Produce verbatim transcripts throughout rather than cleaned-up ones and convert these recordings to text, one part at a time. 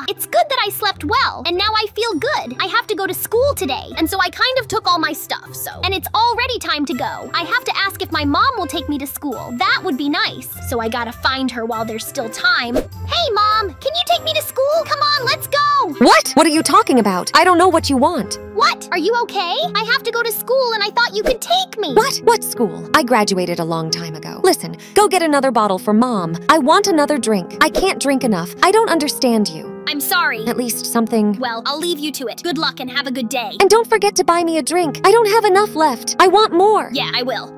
Ah, it's good that I slept well, and now I feel good. I have to go to school today, and so I kind of took all my stuff, so. And it's already time to go. I have to ask if my mom will take me to school. That would be nice. So I gotta find her while there's still time. Hey, Mom, can you take me to school? Come on, let's go! What? What are you talking about? I don't know what you want. What? Are you okay? I have to go to school, and I thought you could take me. What? What school? I graduated a long time ago. Listen, go get another bottle for Mom. I want another drink. I can't drink enough. I don't understand you. I'm sorry. At least something. Well, I'll leave you to it. Good luck and have a good day. And don't forget to buy me a drink. I don't have enough left. I want more. Yeah, I will.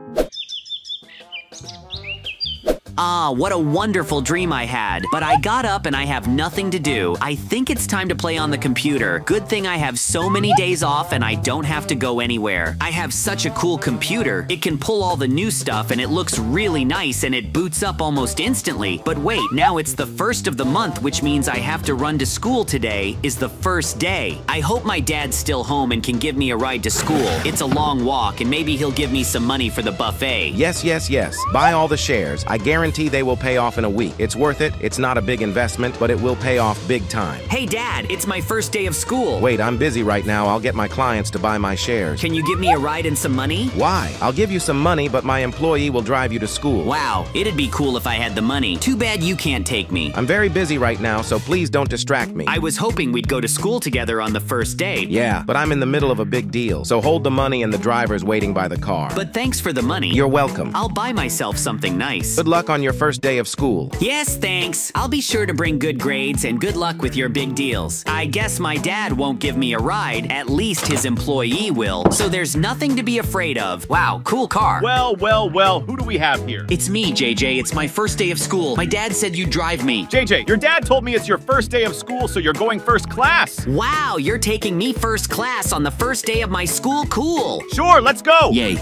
Ah, what a wonderful dream I had. But I got up and I have nothing to do. I think it's time to play on the computer. Good thing I have so many days off and I don't have to go anywhere. I have such a cool computer. It can pull all the new stuff and it looks really nice and it boots up almost instantly. But wait, now it's the first of the month, which means I have to run to school today is the first day. I hope my dad's still home and can give me a ride to school. It's a long walk and maybe he'll give me some money for the buffet. Yes, yes, yes. Buy all the shares. I guarantee Guarantee they will pay off in a week. It's worth it. It's not a big investment, but it will pay off big time. Hey, Dad, it's my first day of school. Wait, I'm busy right now. I'll get my clients to buy my shares. Can you give me a ride and some money? Why? I'll give you some money, but my employee will drive you to school. Wow, it'd be cool if I had the money. Too bad you can't take me. I'm very busy right now, so please don't distract me. I was hoping we'd go to school together on the first day. Yeah, but I'm in the middle of a big deal, so hold the money and the driver's waiting by the car. But thanks for the money. You're welcome. I'll buy myself something nice. Good luck on your first day of school. Yes, thanks. I'll be sure to bring good grades and good luck with your big deals. I guess my dad won't give me a ride. At least his employee will. So there's nothing to be afraid of. Wow, cool car. Well, well, well, who do we have here? It's me, J J. It's my first day of school. My dad said you'd drive me. J J, your dad told me it's your first day of school, so you're going first class. Wow, you're taking me first class on the first day of my school? Cool. Sure, let's go. Yay.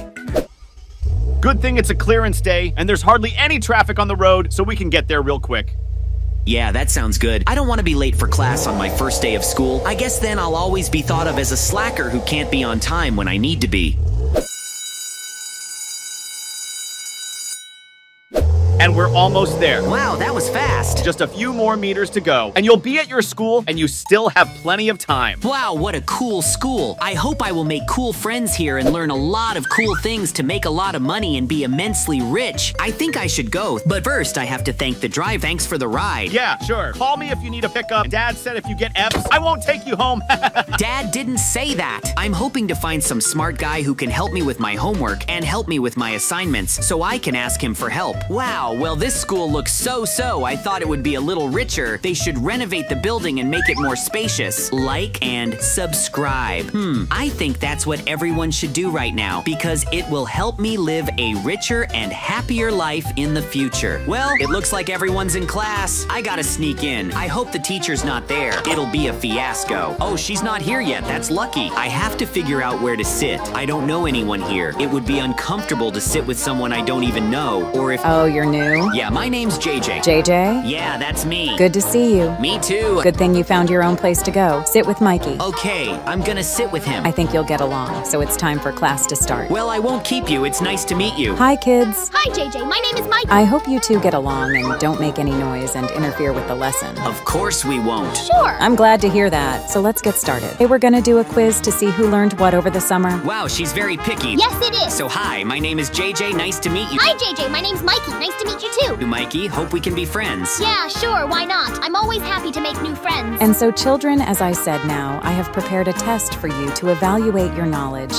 Good thing it's a clearance day, and there's hardly any traffic on the road, so we can get there real quick. Yeah, that sounds good. I don't want to be late for class on my first day of school. I guess then I'll always be thought of as a slacker who can't be on time when I need to be. And we're almost there. Wow, that was fast. Just a few more meters to go, and you'll be at your school, and you still have plenty of time. Wow, what a cool school. I hope I will make cool friends here and learn a lot of cool things to make a lot of money and be immensely rich. I think I should go, but first I have to thank the driver. Thanks for the ride. Yeah, sure. Call me if you need a pickup. Dad said if you get F's, I won't take you home. Dad didn't say that. I'm hoping to find some smart guy who can help me with my homework and help me with my assignments so I can ask him for help. Wow. Well, this school looks so-so. I thought it would be a little richer. They should renovate the building and make it more spacious. Like and subscribe. Hmm, I think that's what everyone should do right now because it will help me live a richer and happier life in the future. Well, it looks like everyone's in class. I gotta sneak in. I hope the teacher's not there. It'll be a fiasco. Oh, she's not here yet. That's lucky. I have to figure out where to sit. I don't know anyone here. It would be uncomfortable to sit with someone I don't even know. Or if- Oh, you're new. Yeah, my name's J J. J J? Yeah, that's me. Good to see you. Me too. Good thing you found your own place to go. Sit with Mikey. Okay, I'm gonna sit with him. I think you'll get along, so it's time for class to start. Well, I won't keep you. It's nice to meet you. Hi, kids. Hi, J J. My name is Mikey. I hope you two get along and don't make any noise and interfere with the lesson. Of course we won't. Sure. I'm glad to hear that, so let's get started. Hey, we're gonna do a quiz to see who learned what over the summer. Wow, she's very picky. Yes, it is. So, hi, my name is J J. Nice to meet you. Hi, J J. My name's Mikey. Nice to meet you. You too. You, Mikey. Hope we can be friends. Yeah, sure. Why not? I'm always happy to make new friends. And so, children, as I said now, I have prepared a test for you to evaluate your knowledge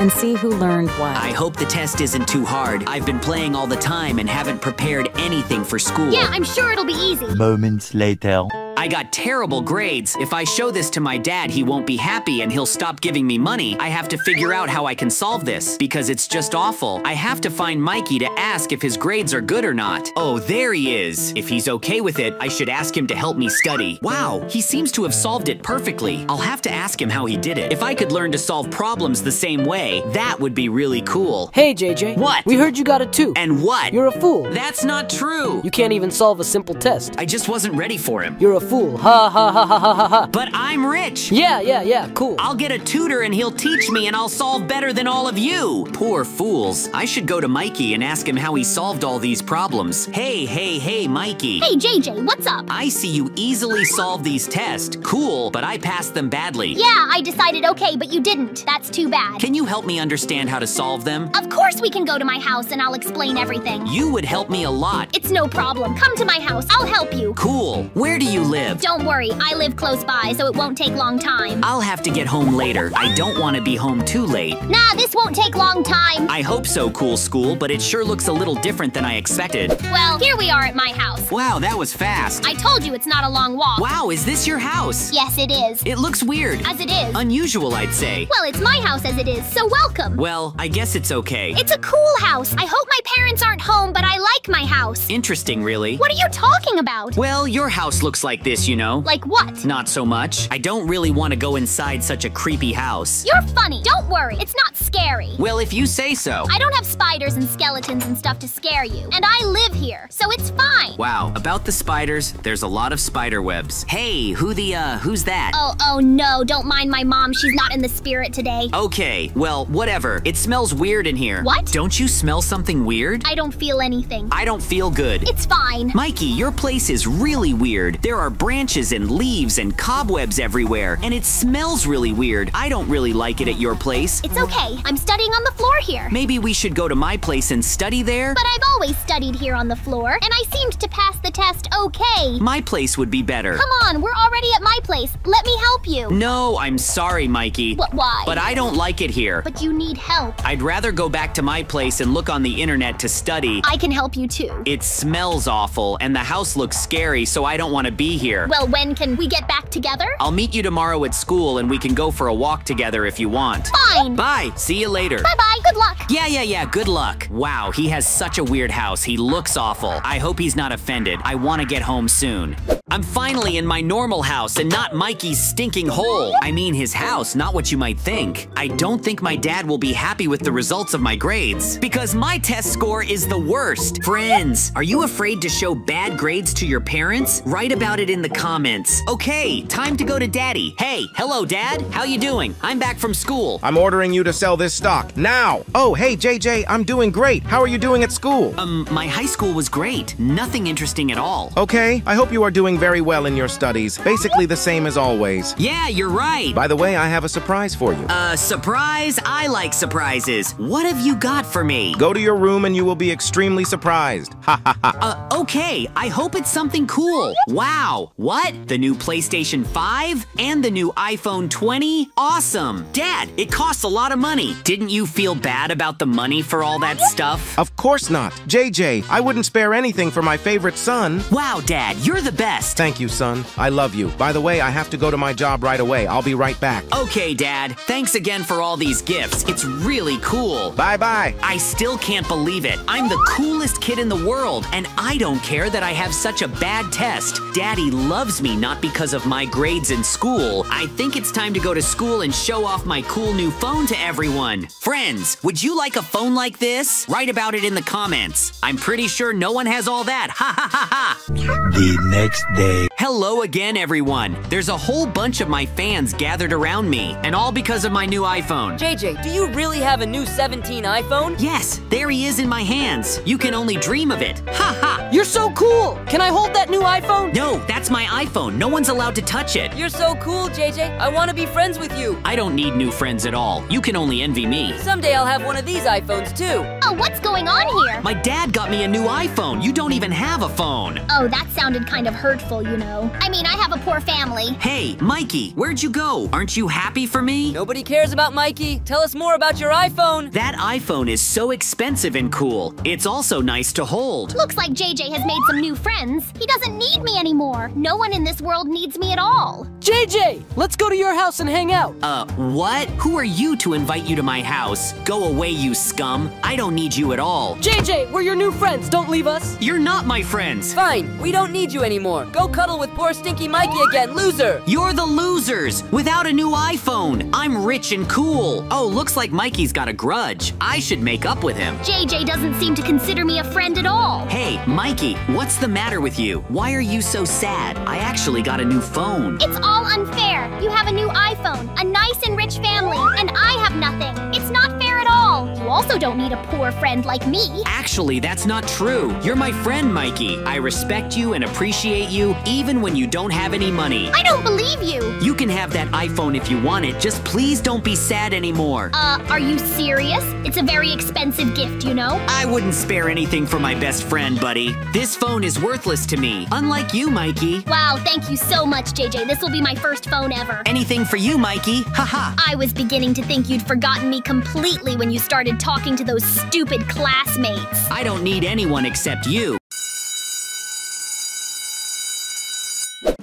and see who learned what. I hope the test isn't too hard. I've been playing all the time and haven't prepared anything for school. Yeah, I'm sure it'll be easy. Moments later. I got terrible grades. If I show this to my dad, he won't be happy and he'll stop giving me money. I have to figure out how I can solve this because it's just awful. I have to find Mikey to ask if his grades are good or not. Oh, there he is. If he's okay with it, I should ask him to help me study. Wow, he seems to have solved it perfectly. I'll have to ask him how he did it. If I could learn to solve problems the same way, that would be really cool. Hey, J J. What? We heard you got a two. And what? You're a fool. That's not true. You can't even solve a simple test. I just wasn't ready for him. You're a fool. fool. Ha ha ha ha ha ha ha. But I'm rich. Yeah, yeah, yeah, cool. I'll get a tutor and he'll teach me and I'll solve better than all of you. Poor fools. I should go to Mikey and ask him how he solved all these problems. Hey, hey, hey, Mikey. Hey, J J, what's up? I see you easily solved these tests. Cool, but I passed them badly. Yeah, I decided okay, but you didn't. That's too bad. Can you help me understand how to solve them? Of course we can go to my house and I'll explain everything. You would help me a lot. It's no problem. Come to my house. I'll help you. Cool. Where do you live? Don't worry. I live close by, so it won't take long time. I'll have to get home later. I don't want to be home too late. Nah, this won't take long time. I hope so, cool school, but it sure looks a little different than I expected. Well, here we are at my house. Wow, that was fast. I told you it's not a long walk. Wow, is this your house? Yes, it is. It looks weird. As it is. Unusual, I'd say. Well, it's my house as it is, so welcome. Well, I guess it's okay. It's a cool house. I hope my parents aren't home, but I like my house. Interesting, really. What are you talking about? Well, your house looks like this, you know. Like what? Not so much. I don't really want to go inside such a creepy house. You're funny. Don't worry. It's not scary. Well, if you say so. I don't have spiders and skeletons and stuff to scare you. And I live here, so it's fine. Wow. About the spiders, there's a lot of spider webs. Hey, who the, uh, who's that? Oh, oh no. Don't mind my mom. She's not in the spirit today. Okay. Well, whatever. It smells weird in here. What? Don't you smell something weird? I don't feel anything. I don't feel good. It's fine. Mikey, your place is really weird. There are branches and leaves and cobwebs everywhere, and it smells really weird. I don't really like it at your place. It's okay. I'm studying on the floor here. Maybe we should go to my place and study there? But I've always studied here on the floor, and I seemed to pass the test okay. My place would be better. Come on, we're already at my place. Let me help you. No, I'm sorry, Mikey. What? Why? But I don't like it here. But you need help. I'd rather go back to my place and look on the internet to study. I can help you too. It smells awful, and the house looks scary, so I don't want to be here. Well, when can we get back together? I'll meet you tomorrow at school, and we can go for a walk together if you want. Fine. Bye. See you later. Bye-bye. Good luck. Yeah, yeah, yeah. Good luck. Wow, he has such a weird house. He looks awful. I hope he's not offended. I want to get home soon. I'm finally in my normal house and not Mikey's stinking hole. I mean his house, not what you might think. I don't think my dad will be happy with the results of my grades because my test score is the worst. Friends, are you afraid to show bad grades to your parents? Write about it in the comments. Okay, time to go to Daddy. Hey, hello Dad, how you doing? I'm back from school. I'm ordering you to sell this stock, now. Oh, hey J J, I'm doing great. How are you doing at school? Um, my high school was great. Nothing interesting at all. Okay, I hope you are doing very well in your studies. Basically the same as always. Yeah, you're right. By the way, I have a surprise for you. Uh, surprise? I like surprises. What have you got for me? Go to your room and you will be extremely surprised. Ha ha ha. Uh, okay. I hope it's something cool. Wow. What? The new PlayStation five and the new iPhone twenty? Awesome. Dad, it costs a lot of money. Didn't you feel bad about the money for all that stuff? Of course not. J J, I wouldn't spare anything for my favorite son. Wow, Dad, you're the best. Thank you, son. I love you. By the way, I have to go to my job right away. I'll be right back. Okay, Dad. Thanks again for all these gifts. It's really cool. Bye-bye. I still can't believe it. I'm the coolest kid in the world, and I don't care that I have such a bad test. Daddy loves me not because of my grades in school. I think it's time to go to school and show off my cool new phone to everyone. Friends, would you like a phone like this? Write about it in the comments. I'm pretty sure no one has all that. Ha ha ha ha. The next day. Hello again, everyone. There's a whole bunch of my fans gathered around me, and all because of my new iPhone. J J, do you really have a new seventeen iPhone? Yes, there he is in my hands. You can only dream of it. Ha ha! You're so cool! Can I hold that new iPhone? No, that's my iPhone. No one's allowed to touch it. You're so cool, J J. I want to be friends with you. I don't need new friends at all. You can only envy me. Someday I'll have one of these iPhones, too. Oh, what's going on here? My dad got me a new iPhone. You don't even have a phone. Oh, that sounded kind of hurtful, you know. I mean, I have a poor family. Hey, Mikey, where'd you go? Aren't you happy for me? Nobody cares about Mikey. Tell us more about your iPhone. That iPhone is so expensive and cool. It's also nice to hold. Looks like J J has made some new friends. He doesn't need me anymore. No one in this world needs me at all. J J, let's go to your house and hang out. Uh, what? Who are you to invite you to my house? Go away, you scum. I don't need you at all. J J, we're your new friends. Don't leave us. You're not my friends. Fine, we don't need you anymore. Go cuddle trouble with poor stinky Mikey again, loser! You're the losers! Without a new iPhone! I'm rich and cool! Oh, looks like Mikey's got a grudge. I should make up with him. J J doesn't seem to consider me a friend at all. Hey, Mikey, what's the matter with you? Why are you so sad? I actually got a new phone. It's all unfair. You have a new iPhone, a nice and rich family, and I have nothing. It's not fair at all. You also don't need a poor friend like me. Actually, that's not true. You're my friend, Mikey. I respect you and appreciate you, even when you don't have any money. I don't believe you. You can have that iPhone if you want it. Just please don't be sad anymore. Uh, are you serious? It's a very expensive gift, you know? I wouldn't spare anything for my best friend, buddy. This phone is worthless to me, unlike you, Mikey. Wow, thank you so much, J J. This will be my first phone ever. Anything for you, Mikey. Haha. I was beginning to think you'd forgotten me completely when you started talking to those stupid classmates. I don't need anyone except you.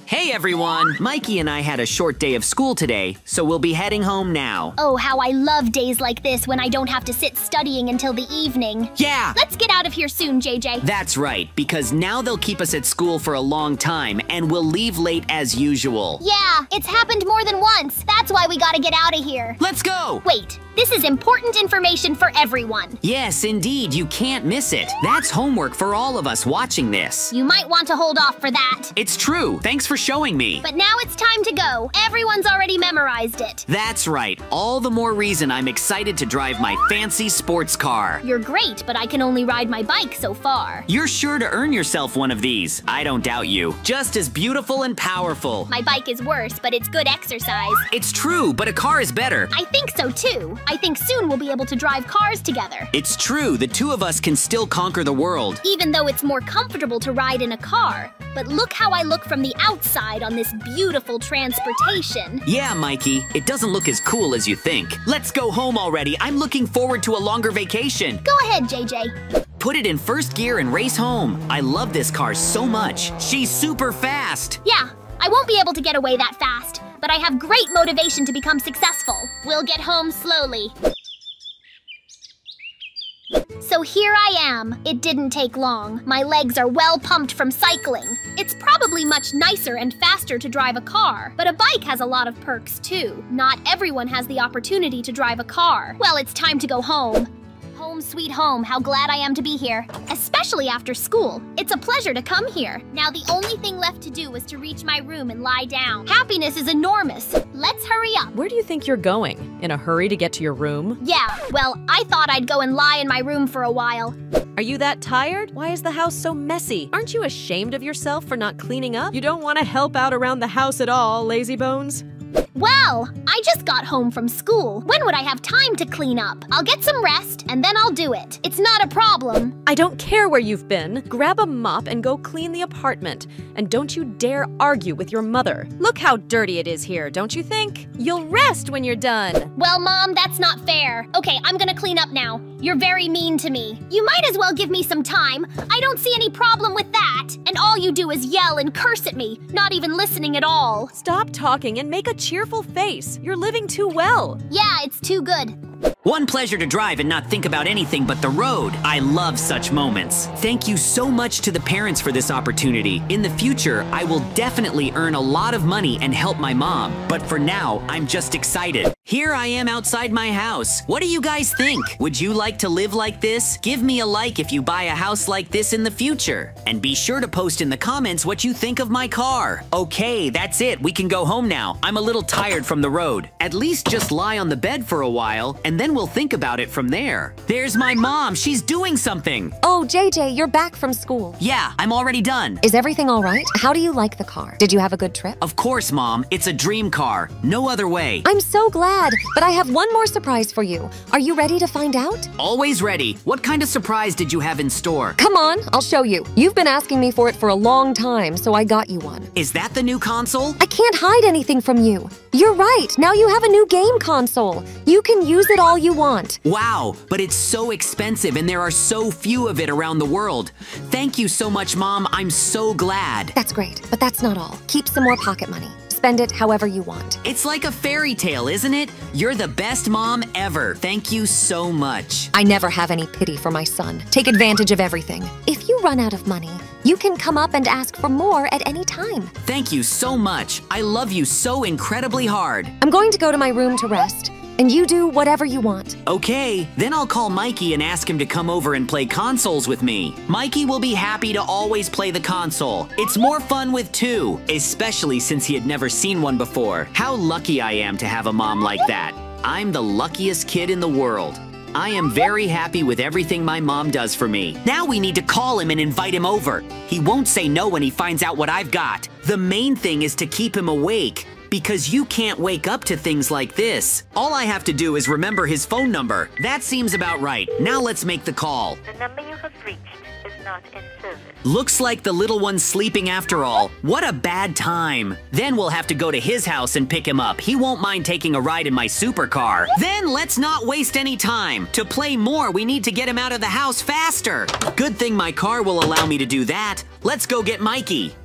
Hey everyone! Mikey and I had a short day of school today, so we'll be heading home now. Oh, how I love days like this when I don't have to sit studying until the evening. Yeah! Let's get out of here soon, J J. That's right, because now they'll keep us at school for a long time, and we'll leave late as usual. Yeah, it's happened more than once. That's why we gotta get out of here. Let's go! Wait. This is important information for everyone. Yes, indeed. You can't miss it. That's homework for all of us watching this. You might want to hold off for that. It's true. Thanks for showing me. But now it's time to go. Everyone's already memorized it. That's right. All the more reason I'm excited to drive my fancy sports car. You're great, but I can only ride my bike so far. You're sure to earn yourself one of these. I don't doubt you. Just as beautiful and powerful. My bike is worse, but it's good exercise. It's true, but a car is better. I think so, too. I think soon we'll be able to drive cars together. It's true, the two of us can still conquer the world. Even though it's more comfortable to ride in a car. But look how I look from the outside on this beautiful transportation. Yeah, Mikey, it doesn't look as cool as you think. Let's go home already. I'm looking forward to a longer vacation. Go ahead, J J. Put it in first gear and race home. I love this car so much. She's super fast. Yeah, I won't be able to get away that fast. But I have great motivation to become successful. We'll get home slowly. So here I am. It didn't take long. My legs are well pumped from cycling. It's probably much nicer and faster to drive a car, but a bike has a lot of perks too. Not everyone has the opportunity to drive a car. Well, it's time to go home. Home sweet home, how glad I am to be here. Especially after school. It's a pleasure to come here. Now the only thing left to do was to reach my room and lie down. Happiness is enormous. Let's hurry up. Where do you think you're going? In a hurry to get to your room? Yeah, well, I thought I'd go and lie in my room for a while. Are you that tired? Why is the house so messy? Aren't you ashamed of yourself for not cleaning up? You don't want to help out around the house at all, lazy bones. Well, I just got home from school. When would I have time to clean up? I'll get some rest, and then I'll do it. It's not a problem. I don't care where you've been. Grab a mop and go clean the apartment. And don't you dare argue with your mother. Look how dirty it is here, don't you think? You'll rest when you're done. Well, Mom, that's not fair. Okay, I'm gonna clean up now. You're very mean to me. You might as well give me some time. I don't see any problem with that. And all you do is yell and curse at me, not even listening at all. Stop talking and make a cheerful face. You're living too well. Yeah, it's too good. One pleasure to drive and not think about anything but the road. I love such moments. Thank you so much to the parents for this opportunity. In the future, I will definitely earn a lot of money and help my mom. But for now, I'm just excited. Here I am outside my house. What do you guys think? Would you like to live like this? Give me a like if you buy a house like this in the future. And be sure to post in the comments what you think of my car. Okay, that's it. We can go home now. I'm a little tired from the road. At least just lie on the bed for a while, and then we'll think about it from there. There's my mom. She's doing something. Oh, J J, you're back from school. Yeah, I'm already done. Is everything all right? How do you like the car? Did you have a good trip? Of course, Mom. It's a dream car. No other way. I'm so glad, but I have one more surprise for you. Are you ready to find out? Always ready. What kind of surprise did you have in store? Come on, I'll show you. You've been asking me for it for a long time, so I got you one. Is that the new console? I can't hide anything from you. You're right. Now you have a new game console. You can use it all you want. Wow, but it's so expensive and there are so few of it around the world. Thank you so much, Mom. I'm so glad. That's great, but that's not all. Keep some more pocket money. spend it however you want. It's like a fairy tale, isn't it? You're the best mom ever. Thank you so much. I never have any pity for my son. Take advantage of everything. If you run out of money, you can come up and ask for more at any time. Thank you so much. I love you so incredibly hard. I'm going to go to my room to rest. And you do whatever you want. Okay, then I'll call Mikey and ask him to come over and play consoles with me. Mikey will be happy to always play the console. It's more fun with two, especially since he had never seen one before. How lucky I am to have a mom like that. I'm the luckiest kid in the world. I am very happy with everything my mom does for me. Now we need to call him and invite him over. He won't say no when he finds out what I've got. The main thing is to keep him awake, because you can't wake up to things like this. All I have to do is remember his phone number. That seems about right. Now let's make the call. The number you have reached is not in service. Looks like the little one's sleeping after all. What a bad time. Then we'll have to go to his house and pick him up. He won't mind taking a ride in my supercar. Then let's not waste any time. To play more, we need to get him out of the house faster. Good thing my car will allow me to do that. Let's go get Mikey.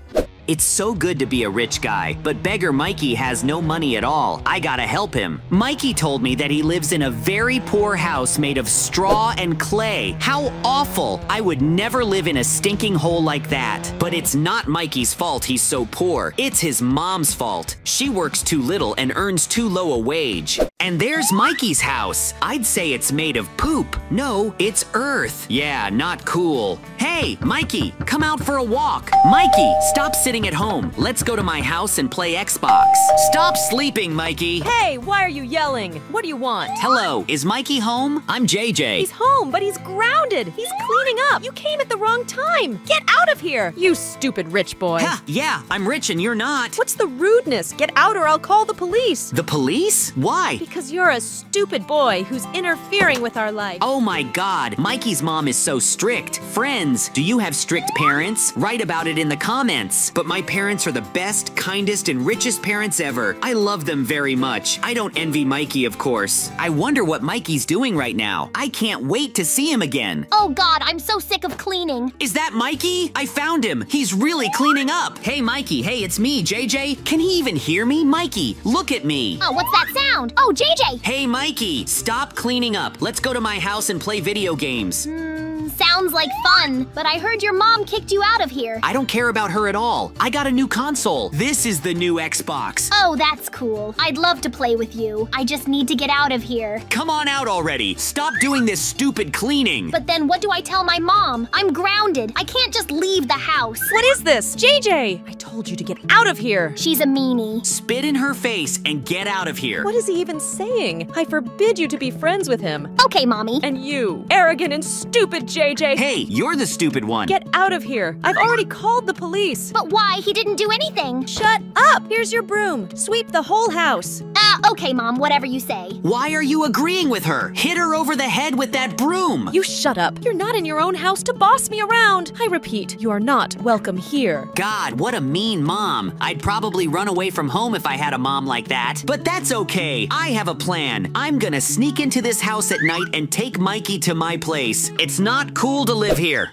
It's so good to be a rich guy, but beggar Mikey has no money at all. I gotta help him. Mikey told me that he lives in a very poor house made of straw and clay. How awful! I would never live in a stinking hole like that. But it's not Mikey's fault he's so poor. It's his mom's fault. She works too little and earns too low a wage. And there's Mikey's house. I'd say it's made of poop. No, it's earth. Yeah, not cool. Hey, Mikey, come out for a walk. Mikey, stop sitting at home. Let's go to my house and play Xbox. Stop sleeping, Mikey. Hey, why are you yelling? What do you want? Hello, is Mikey home? I'm J J. He's home, but he's grounded. He's cleaning up. You came at the wrong time. Get out of here, you stupid rich boy. Ha, yeah, I'm rich and you're not. What's the rudeness? Get out or I'll call the police. The police? Why? Because you're a stupid boy who's interfering with our life. Oh my God, Mikey's mom is so strict. Friends, do you have strict parents? Write about it in the comments. But my parents are the best, kindest, and richest parents ever. I love them very much. I don't envy Mikey, of course. I wonder what Mikey's doing right now. I can't wait to see him again. Oh God, I'm so sick of cleaning. Is that Mikey? I found him. He's really cleaning up. Hey, Mikey. Hey, it's me, J J. Can he even hear me? Mikey, look at me. Oh, what's that sound? Oh, J J. Hey, Mikey, stop cleaning up. Let's go to my house and play video games. Mm. Sounds like fun, but I heard your mom kicked you out of here. I don't care about her at all. I got a new console. This is the new Xbox. Oh, that's cool. I'd love to play with you. I just need to get out of here. Come on out already. Stop doing this stupid cleaning. But then what do I tell my mom? I'm grounded. I can't just leave the house. What is this? J J, I told you to get out of here. She's a meanie. Spit in her face and get out of here. What is he even saying? I forbid you to be friends with him. Okay, Mommy. And you, arrogant and stupid J J. J J. Hey, you're the stupid one. Get out of here. I've already called the police. But why? He didn't do anything. Shut up. Here's your broom. Sweep the whole house. Uh, okay, Mom, whatever you say. Why are you agreeing with her? Hit her over the head with that broom. You shut up. You're not in your own house to boss me around. I repeat, you are not welcome here. God, what a mean mom. I'd probably run away from home if I had a mom like that. But that's okay. I have a plan. I'm gonna sneak into this house at night and take Mikey to my place. It's not cool to live here.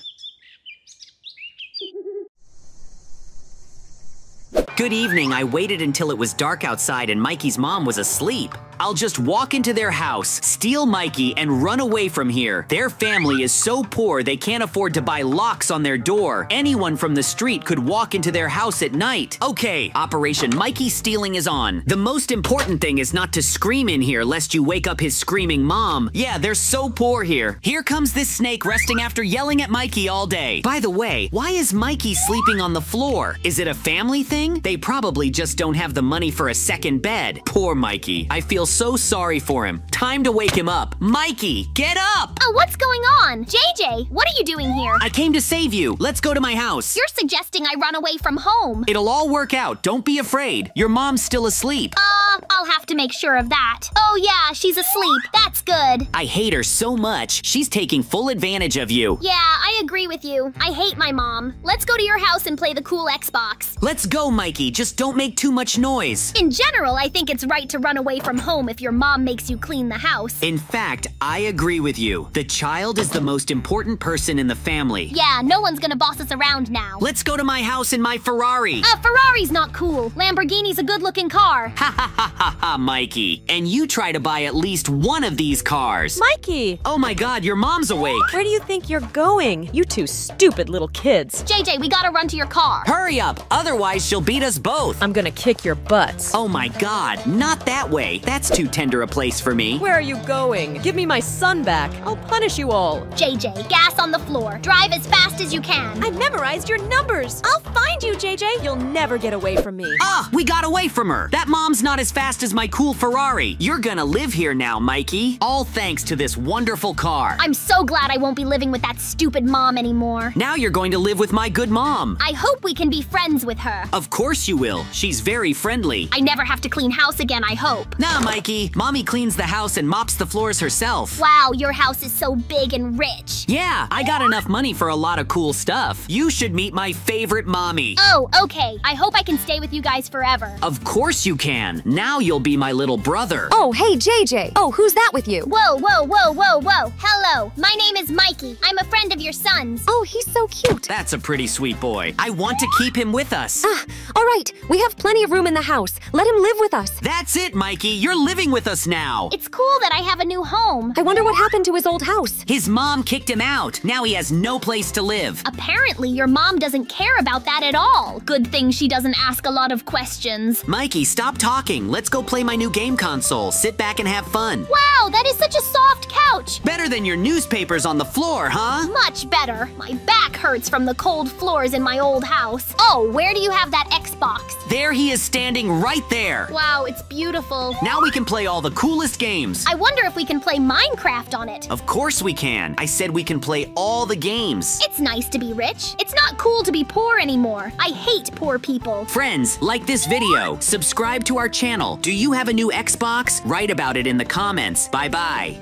Good evening. I waited until it was dark outside and Mikey's mom was asleep. I'll just walk into their house, steal Mikey, and run away from here. Their family is so poor they can't afford to buy locks on their door. Anyone from the street could walk into their house at night. Okay, Operation Mikey Stealing is on. The most important thing is not to scream in here lest you wake up his screaming mom. Yeah, they're so poor here. Here comes this snake resting after yelling at Mikey all day. By the way, why is Mikey sleeping on the floor? Is it a family thing? They probably just don't have the money for a second bed. Poor Mikey. I feel so sorry for him. Time to wake him up. Mikey, get up! Oh, what's going on? J J, what are you doing here? I came to save you. Let's go to my house. You're suggesting I run away from home. It'll all work out. Don't be afraid. Your mom's still asleep. Uh, I'll have to make sure of that. Oh yeah, she's asleep. That's good. I hate her so much. She's taking full advantage of you. Yeah, I agree with you. I hate my mom. Let's go to your house and play the cool Xbox. Let's go, Mikey. Just don't make too much noise. In general, I think it's right to run away from home home if your mom makes you clean the house. In fact, I agree with you. The child is the most important person in the family. Yeah, no one's gonna boss us around now. Let's go to my house in my Ferrari. A Ferrari's not cool. Lamborghini's a good-looking car. Ha ha ha ha ha, Mikey. And you try to buy at least one of these cars. Mikey! Oh my God, your mom's awake. Where do you think you're going? You two stupid little kids. J J, we gotta run to your car. Hurry up, otherwise she'll beat us both. I'm gonna kick your butts. Oh my God, not that way. That's too tender a place for me. Where are you going? Give me my son back. I'll punish you all. J J, gas on the floor. Drive as fast as you can. I memorized your numbers. I'll find you, J J. You'll never get away from me. Ah, we got away from her. That mom's not as fast as my cool Ferrari. You're gonna live here now, Mikey. All thanks to this wonderful car. I'm so glad I won't be living with that stupid mom anymore. Now you're going to live with my good mom. I hope we can be friends with her. Of course you will. She's very friendly. I never have to clean house again, I hope. Nah, Mikey. Mommy cleans the house and mops the floors herself. Wow, your house is so big and rich. Yeah, I got enough money for a lot of cool stuff. You should meet my favorite mommy. Oh, okay. I hope I can stay with you guys forever. Of course you can. Now you'll be my little brother. Oh, hey, J J. Oh, who's that with you? Whoa, whoa, whoa, whoa, whoa. Hello. My name is Mikey. I'm a friend of your son's. Oh, he's so cute. That's a pretty sweet boy. I want to keep him with us. Ah, all right. We have plenty of room in the house. Let him live with us. That's it, Mikey. You're living with us now. It's cool that I have a new home. I wonder what happened to his old house. His mom kicked him out. Now he has no place to live. Apparently, your mom doesn't care about that at all. Good thing she doesn't ask a lot of questions. Mikey, stop talking. Let's go play my new game console. Sit back and have fun. Wow, that is such a soft couch. Better than your newspapers on the floor, huh? Much better. My back hurts from the cold floors in my old house. Oh, where do you have that Xbox? There he is, standing right there. Wow, it's beautiful. Now we can play all the coolest games. I wonder if we can play Minecraft on it. Of course we can. I said we can play all the games. It's nice to be rich. It's not cool to be poor anymore. I hate poor people. Friends, like this video. Subscribe to our channel. Do you have a new Xbox? Write about it in the comments. Bye-bye.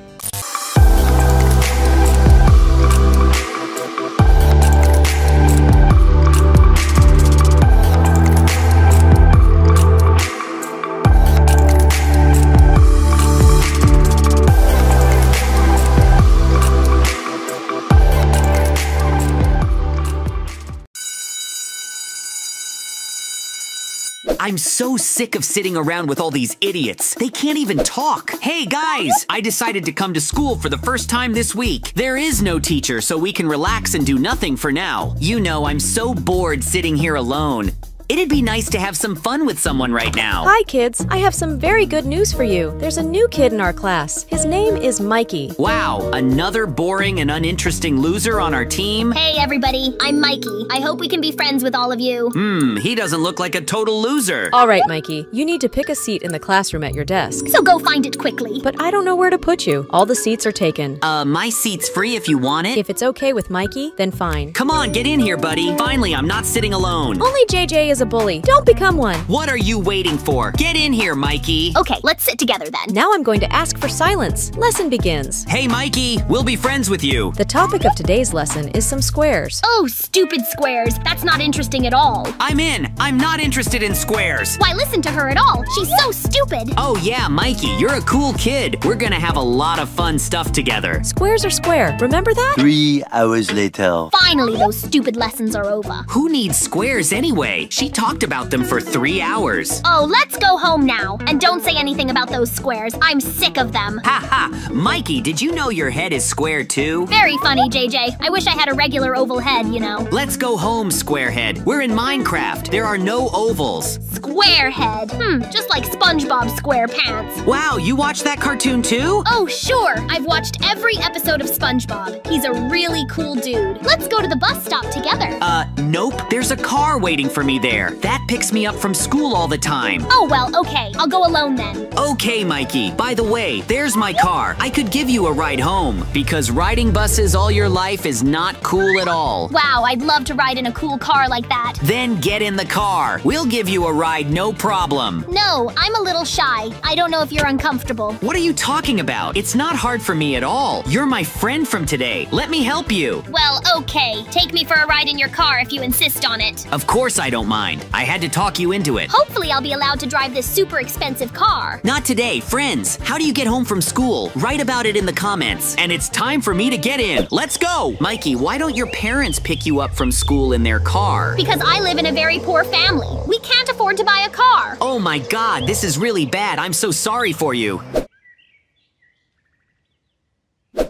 I'm so sick of sitting around with all these idiots. They can't even talk. Hey guys, I decided to come to school for the first time this week. There is no teacher, so we can relax and do nothing for now. You know, I'm so bored sitting here alone. It'd be nice to have some fun with someone right now. Hi, kids. I have some very good news for you. There's a new kid in our class. His name is Mikey. Wow, another boring and uninteresting loser on our team? Hey, everybody. I'm Mikey. I hope we can be friends with all of you. Hmm, he doesn't look like a total loser. All right, Mikey. You need to pick a seat in the classroom at your desk. So go find it quickly. But I don't know where to put you. All the seats are taken. Uh, my seat's free if you want it. If it's okay with Mikey, then fine. Come on, get in here, buddy. Finally, I'm not sitting alone. Only J J is a bully. Don't become one. What are you waiting for? Get in here, Mikey. Okay, let's sit together then. Now I'm going to ask for silence. Lesson begins. Hey, Mikey, we'll be friends with you. The topic of today's lesson is some squares. Oh, stupid squares. That's not interesting at all. I'm in. I'm not interested in squares. Why listen to her at all? She's so stupid. Oh yeah, Mikey, you're a cool kid. We're gonna have a lot of fun stuff together. Squares are square. Remember that? Three hours later. Finally, those stupid lessons are over. Who needs squares anyway? She talked about them for three hours. Oh, let's go home now. And don't say anything about those squares. I'm sick of them. Ha ha. Mikey, did you know your head is square too? Very funny, J J. I wish I had a regular oval head, you know. Let's go home, Squarehead. We're in Minecraft. There are no ovals. Squarehead. Hmm, just like SpongeBob SquarePants. Wow, you watched that cartoon too? Oh, sure. I've watched every episode of SpongeBob. He's a really cool dude. Let's go to the bus stop together. Uh, nope. There's a car waiting for me there. That picks me up from school all the time. Oh, well, okay. I'll go alone then. Okay, Mikey. By the way, there's my car. I could give you a ride home because riding buses all your life is not cool at all. Wow, I'd love to ride in a cool car like that. Then get in the car. We'll give you a ride, no problem. No, I'm a little shy. I don't know if you're uncomfortable. What are you talking about? It's not hard for me at all. You're my friend from today. Let me help you. Well, okay. J J, take me for a ride in your car if you insist on it. Of course I don't mind. I had to talk you into it. Hopefully I'll be allowed to drive this super expensive car. Not today, friends. How do you get home from school? Write about it in the comments. And it's time for me to get in. Let's go. Mikey, why don't your parents pick you up from school in their car? Because I live in a very poor family. We can't afford to buy a car. Oh my God, this is really bad. I'm so sorry for you.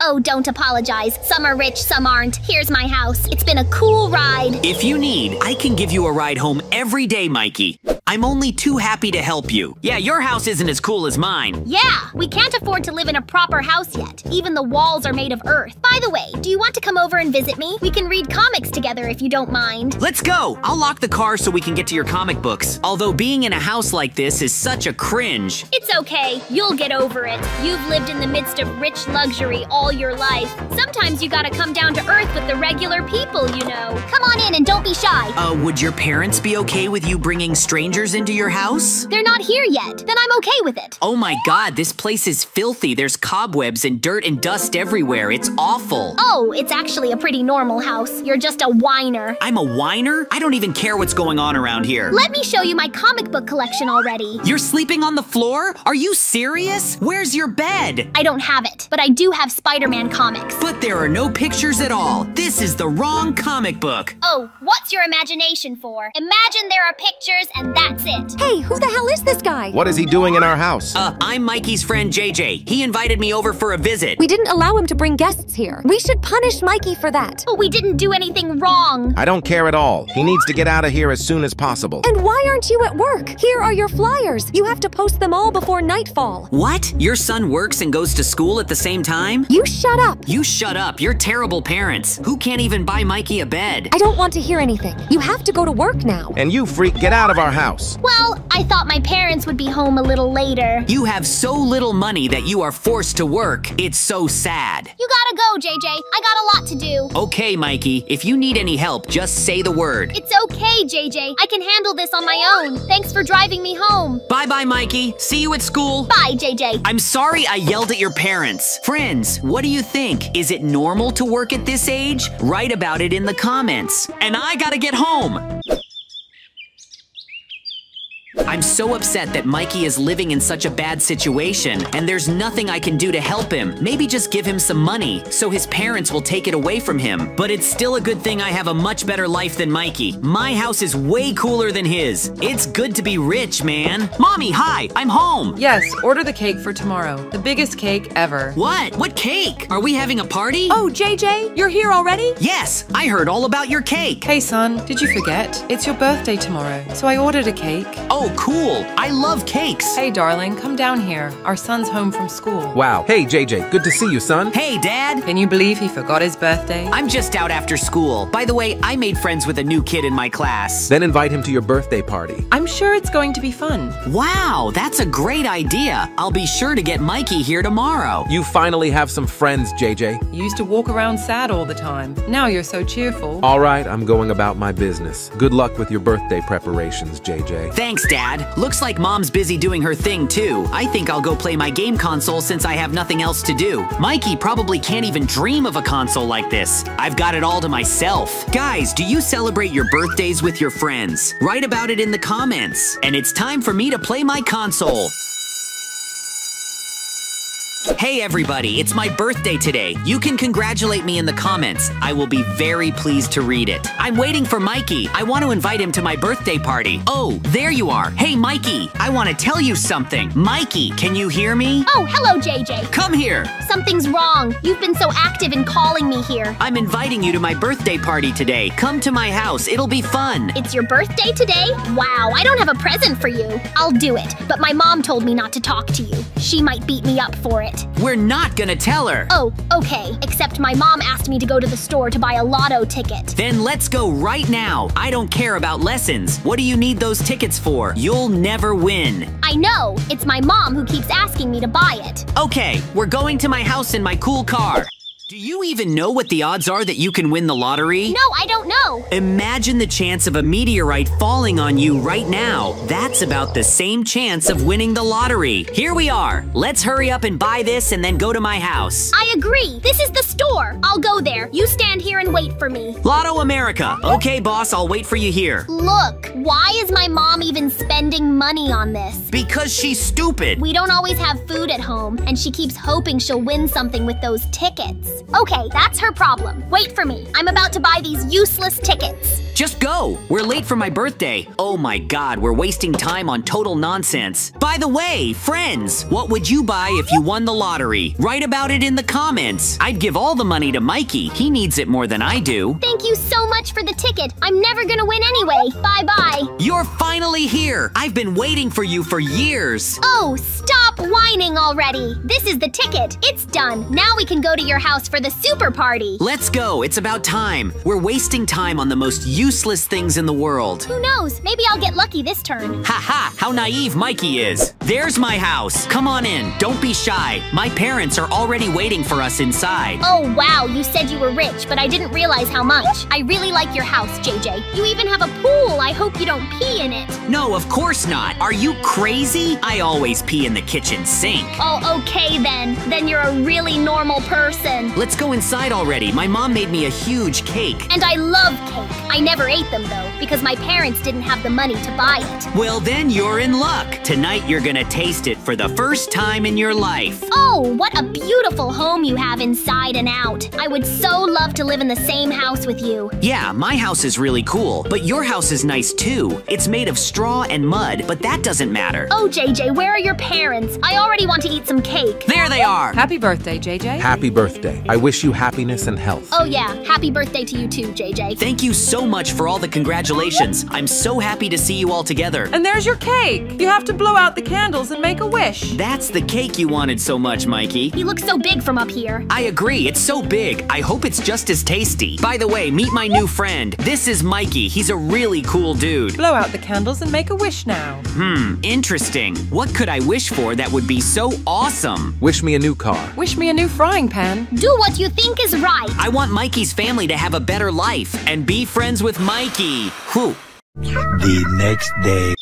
Oh, don't apologize. Some are rich, some aren't. Here's my house. It's been a cool ride. If you need, I can give you a ride home every day, Mikey. I'm only too happy to help you. Yeah, your house isn't as cool as mine. Yeah, we can't afford to live in a proper house yet. Even the walls are made of earth. By the way, do you want to come over and visit me? We can read comics together if you don't mind. Let's go. I'll lock the car so we can get to your comic books. Although being in a house like this is such a cringe. It's okay. You'll get over it. You've lived in the midst of rich luxury all your life. Sometimes you gotta come down to earth with the regular people, you know. Come on in and don't be shy. Uh, would your parents be okay with you bringing strangers into your house? They're not here yet. Then I'm okay with it. Oh my God, this place is filthy. There's cobwebs and dirt and dust everywhere. It's awful. Oh, it's actually a pretty normal house. You're just a whiner. I'm a whiner? I don't even care what's going on around here. Let me show you my comic book collection already. You're sleeping on the floor? Are you serious? Where's your bed? I don't have it, but I do have Spider-Man comics. But there are no pictures at all. This is the wrong comic book. Oh, what's your imagination for? Imagine there are pictures and that's it. Hey, who the hell is this guy? What is he doing in our house? Uh, I'm Mikey's friend J J. He invited me over for a visit. We didn't allow him to bring guests here. We should punish Mikey for that. But we didn't do anything wrong. I don't care at all. He needs to get out of here as soon as possible. And why aren't you at work? Here are your flyers. You have to post them all before nightfall. What? Your son works and goes to school at the same time? You shut up! You shut up! You're terrible parents! Who can't even buy Mikey a bed? I don't want to hear anything. You have to go to work now. And you freak, get out of our house. Well, I thought my parents would be home a little later. You have so little money that you are forced to work. It's so sad. You gotta go, J J. I got a lot to do. Okay, Mikey. If you need any help, just say the word. It's okay, J J. I can handle this on my own. Thanks for driving me home. Bye-bye, Mikey. See you at school. Bye, J J. I'm sorry I yelled at your parents. Friends, what do you think? Is it normal to work at this age? Write about it in the comments. And I gotta get home. I'm so upset that Mikey is living in such a bad situation, and there's nothing I can do to help him. Maybe just give him some money so his parents will take it away from him. But it's still a good thing I have a much better life than Mikey. My house is way cooler than his. It's good to be rich, man. Mommy, hi, I'm home. Yes, order the cake for tomorrow. The biggest cake ever. What? What cake? Are we having a party? Oh, J J, you're here already? Yes, I heard all about your cake. Hey, son, did you forget? It's your birthday tomorrow, so I ordered a cake. Oh, cool. I love cakes. Hey, darling, come down here. Our son's home from school. Wow. Hey, J J, good to see you, son. Hey, Dad. Can you believe he forgot his birthday? I'm just out after school. By the way, I made friends with a new kid in my class. Then invite him to your birthday party. I'm sure it's going to be fun. Wow, that's a great idea. I'll be sure to get Mikey here tomorrow. You finally have some friends, J J. You used to walk around sad all the time. Now you're so cheerful. All right, I'm going about my business. Good luck with your birthday preparations, J J. Thanks, Dad. Looks like Mom's busy doing her thing, too. I think I'll go play my game console since I have nothing else to do. Mikey probably can't even dream of a console like this. I've got it all to myself. Guys, do you celebrate your birthdays with your friends? Write about it in the comments. And it's time for me to play my console. Hey everybody, it's my birthday today. You can congratulate me in the comments. I will be very pleased to read it. I'm waiting for Mikey. I want to invite him to my birthday party. Oh, there you are. Hey Mikey, I want to tell you something. Mikey, can you hear me? Oh, hello J J. Come here. Something's wrong. You've been so active in calling me here. I'm inviting you to my birthday party today. Come to my house. It'll be fun. It's your birthday today? Wow, I don't have a present for you. I'll do it, but my mom told me not to talk to you. She might beat me up for it. We're not gonna tell her. Oh, okay. Except my mom asked me to go to the store to buy a lotto ticket. Then let's go right now. I don't care about lessons. What do you need those tickets for? You'll never win. I know. It's my mom who keeps asking me to buy it. Okay, we're going to my house in my cool car. Do you even know what the odds are that you can win the lottery? No, I don't know. Imagine the chance of a meteorite falling on you right now. That's about the same chance of winning the lottery. Here we are. Let's hurry up and buy this and then go to my house. I agree. This is the store. I'll go there. You stand here and wait for me. Lotto America. Okay, boss, I'll wait for you here. Look, why is my mom even spending money on this? Because she's stupid. We don't always have food at home, and she keeps hoping she'll win something with those tickets. Okay, that's her problem. Wait for me. I'm about to buy these useless tickets. Just go. We're late for my birthday. Oh my god, we're wasting time on total nonsense. By the way, friends, what would you buy if you won the lottery? Write about it in the comments. I'd give all the money to Mikey. He needs it more than I do. Thank you so much for the ticket. I'm never gonna win anyway. Bye-bye. You're finally here. I've been waiting for you for years. Oh, stop whining already. This is the ticket. It's done. Now we can go to your house for the super party. Let's go. It's about time. We're wasting time on the most useless things in the world. Who knows? Maybe I'll get lucky this turn. Ha ha! How naive Mikey is. There's my house. Come on in. Don't be shy. My parents are already waiting for us inside. Oh wow, you said you were rich, but I didn't realize how much. I really like your house, J J. You even have a pool. I hope you don't pee in it. No, of course not. Are you crazy? I always pee in the kitchen sink. Oh, okay then. Then you're a really normal person. Let's go inside already. My mom made me a huge cake. And I love cake. I never I never ate them, though, because my parents didn't have the money to buy it. Well, then you're in luck. Tonight you're gonna taste it for the first time in your life. Oh, what a beautiful home you have inside and out. I would so love to live in the same house with you. Yeah, my house is really cool, but your house is nice, too. It's made of straw and mud, but that doesn't matter. Oh, J J, where are your parents? I already want to eat some cake. There they are. Happy birthday, J J. Happy birthday. I wish you happiness and health. Oh, yeah. Happy birthday to you, too, J J. Thank you so much for all the congratulations. I'm so happy to see you all together. And there's your cake. You have to blow out the candles and make a wish. That's the cake you wanted so much, Mikey. He looks so big from up here. I agree. It's so big. I hope it's just as tasty. By the way, meet my new friend. This is Mikey. He's a really cool dude. Blow out the candles and make a wish now. Hmm, interesting. What could I wish for that would be so awesome? Wish me a new car. Wish me a new frying pan. Do what you think is right. I want Mikey's family to have a better life and be friends with Mikey. Who? The next day.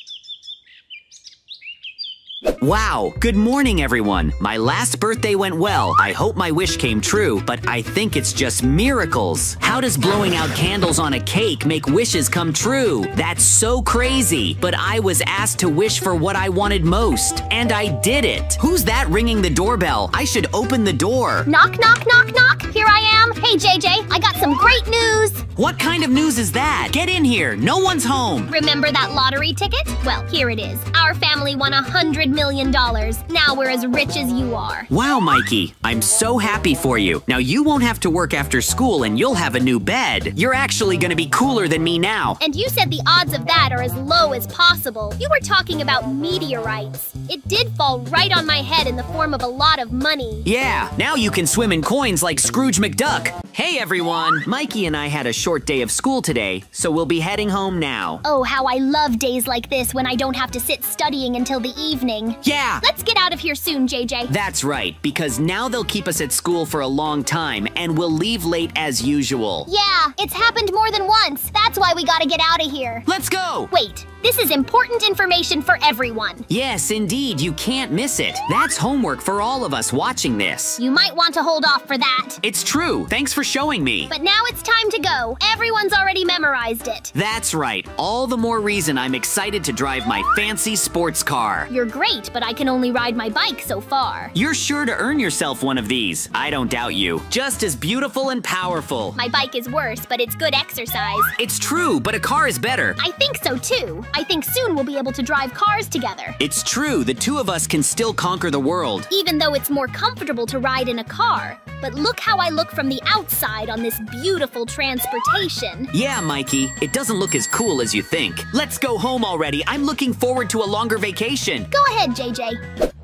Wow, good morning everyone. My last birthday went well. I hope my wish came true, but I think it's just miracles. How does blowing out candles on a cake make wishes come true? That's so crazy, but I was asked to wish for what I wanted most, and I did it. Who's that ringing the doorbell? I should open the door. Knock, knock, knock, knock. Here I am. Hey, J J, I got some great news. What kind of news is that? Get in here. No one's home. Remember that lottery ticket? Well, here it is. Our family won a hundred million. Dollars. Now we're as rich as you are. Wow, Mikey. I'm so happy for you. Now you won't have to work after school and you'll have a new bed. You're actually gonna be cooler than me now. And you said the odds of that are as low as possible. You were talking about meteorites. It did fall right on my head in the form of a lot of money. Yeah, now you can swim in coins like Scrooge McDuck. Hey everyone! Mikey and I had a short day of school today, so we'll be heading home now. Oh, how I love days like this when I don't have to sit studying until the evening. Yeah! Let's get out of here soon, J J. That's right, because now they'll keep us at school for a long time, and we'll leave late as usual. Yeah, it's happened more than once. That's why we gotta get out of here. Let's go! Wait. This is important information for everyone. Yes, indeed. You can't miss it. That's homework for all of us watching this. You might want to hold off for that. It's true. Thanks for showing me. But now it's time to go. Everyone's already memorized it. That's right. All the more reason I'm excited to drive my fancy sports car. You're great, but I can only ride my bike so far. You're sure to earn yourself one of these. I don't doubt you. Just as beautiful and powerful. My bike is worse, but it's good exercise. It's true, but a car is better. I think so, too. I think soon we'll be able to drive cars together. It's true. The two of us can still conquer the world. Even though it's more comfortable to ride in a car. But look how I look from the outside on this beautiful transportation. Yeah, Mikey. It doesn't look as cool as you think. Let's go home already. I'm looking forward to a longer vacation. Go ahead, J J.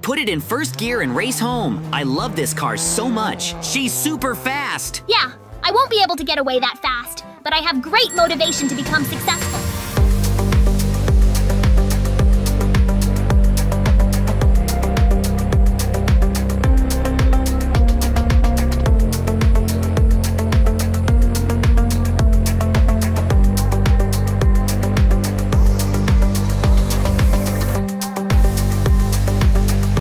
Put it in first gear and race home. I love this car so much. She's super fast. Yeah, I won't be able to get away that fast. But I have great motivation to become successful.